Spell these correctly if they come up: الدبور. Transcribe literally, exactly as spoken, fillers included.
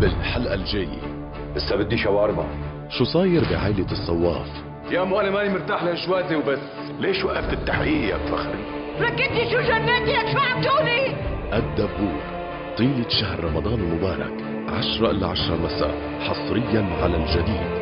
بالحلقة الجاية. لسه بدي شاورما. شو صاير بعائلة الصواف؟ يا امو انا ماني مرتاح لهالشواتي وبس. ليش وقفت التحقيق يا فخري؟ ركبتي شو جننتك؟ شو عم تقولي؟ الدبور طيلة شهر رمضان المبارك عشرة إلى عشرة مساء حصريا على الجديد.